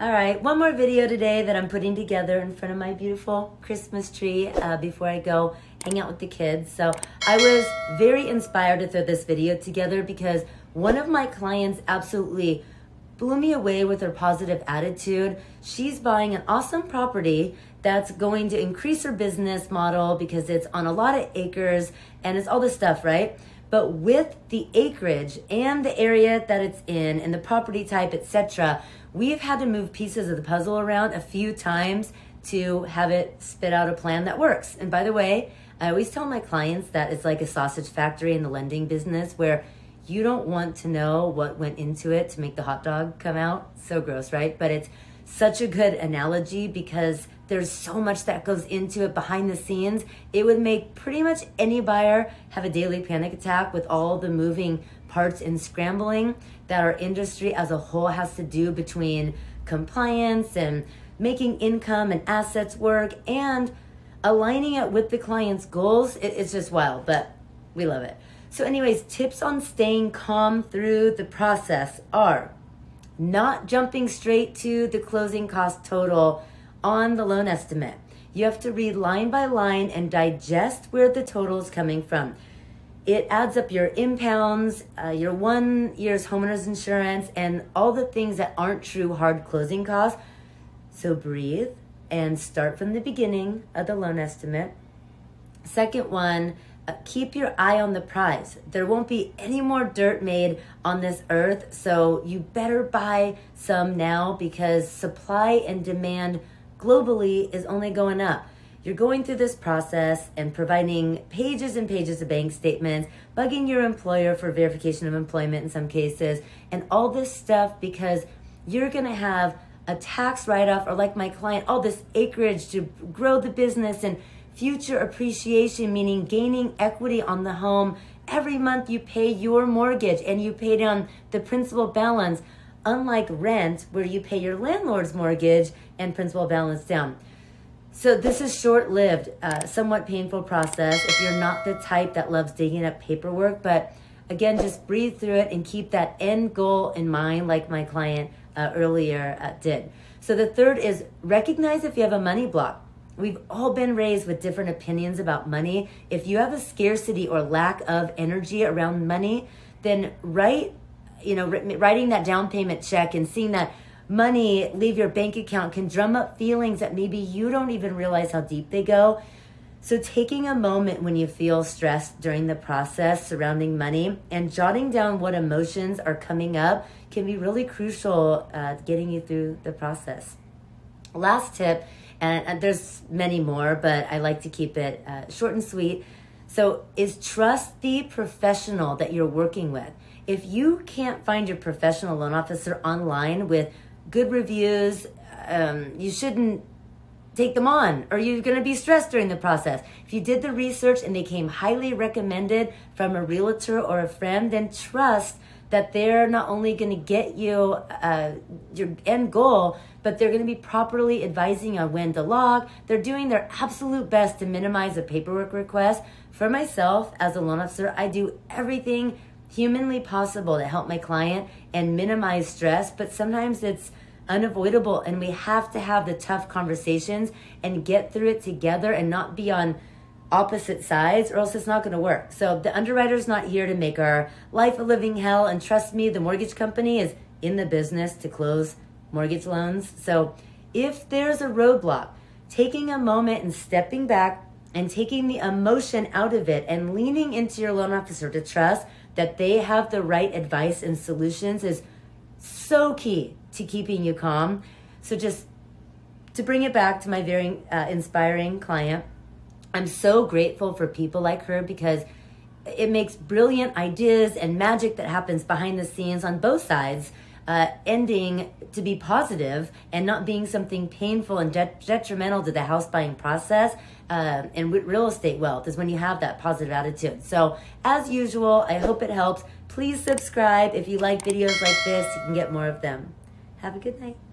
All right, one more video today that I'm putting together in front of my beautiful Christmas tree before I go hang out with the kids. So I was very inspired to throw this video together because one of my clients absolutely blew me away with her positive attitude. She's buying an awesome property that's going to increase her business model because it's on a lot of acres and it's all this stuff, right? But with the acreage and the area that it's in and the property type, etc., we've had to move pieces of the puzzle around a few times to have it spit out a plan that works. And by the way, I always tell my clients that it's like a sausage factory in the lending business where you don't want to know what went into it to make the hot dog come out. So gross, right? But it's such a good analogy because there's so much that goes into it behind the scenes. It would make pretty much any buyer have a daily panic attack with all the moving parts and scrambling that our industry as a whole has to do between compliance and making income and assets work and aligning it with the client's goals. It's just wild, but we love it. So anyways, tips on staying calm through the process are not jumping straight to the closing cost total on the loan estimate. You have to read line by line and digest where the total is coming from. It adds up your impounds, your 1 year's homeowner's insurance, and all the things that aren't true hard closing costs. So breathe and start from the beginning of the loan estimate. Second one, keep your eye on the prize. There won't be any more dirt made on this earth, so you better buy some now because supply and demand globally is only going up. You're going through this process and providing pages and pages of bank statements, bugging your employer for verification of employment in some cases, and all this stuff because you're going to have a tax write-off, or like my client, all this acreage to grow the business and future appreciation, meaning gaining equity on the home. Every month you pay your mortgage and you pay down the principal balance, unlike rent where you pay your landlord's mortgage and principal balance down. So this is short-lived, somewhat painful process if you're not the type that loves digging up paperwork. But again, just breathe through it and keep that end goal in mind like my client earlier did. So the third is recognize if you have a money block. We've all been raised with different opinions about money. If you have a scarcity or lack of energy around money, then writing that down payment check and seeing that money leave your bank account can drum up feelings that maybe you don't even realize how deep they go. So taking a moment when you feel stressed during the process surrounding money and jotting down what emotions are coming up can be really crucial getting you through the process. Last tip, and there's many more, but I like to keep it short and sweet. So is trust the professional that you're working with. If you can't find your professional loan officer online with good reviews, you shouldn't take them on or you're going to be stressed during the process. If you did the research and they came highly recommended from a realtor or a friend, then trust that they're not only going to get you your end goal, but they're going to be properly advising on when to log. They're doing their absolute best to minimize a paperwork request. For myself, as a loan officer, I do everything humanly possible to help my client and minimize stress, but sometimes it's unavoidable and we have to have the tough conversations and get through it together and not be on opposite sides or else it's not going to work. So the underwriter's not here to make our life a living hell, and trust me, the mortgage company is in the business to close mortgage loans. So if there's a roadblock, taking a moment and stepping back and taking the emotion out of it and leaning into your loan officer to trust that they have the right advice and solutions is so key to keeping you calm. So just to bring it back to my very inspiring client, I'm so grateful for people like her because it makes brilliant ideas and magic that happens behind the scenes on both sides, ending to be positive and not being something painful and detrimental to the house buying process and real estate wealth is when you have that positive attitude. So as usual, I hope it helps. Please subscribe. If you like videos like this, you can get more of them. Have a good night.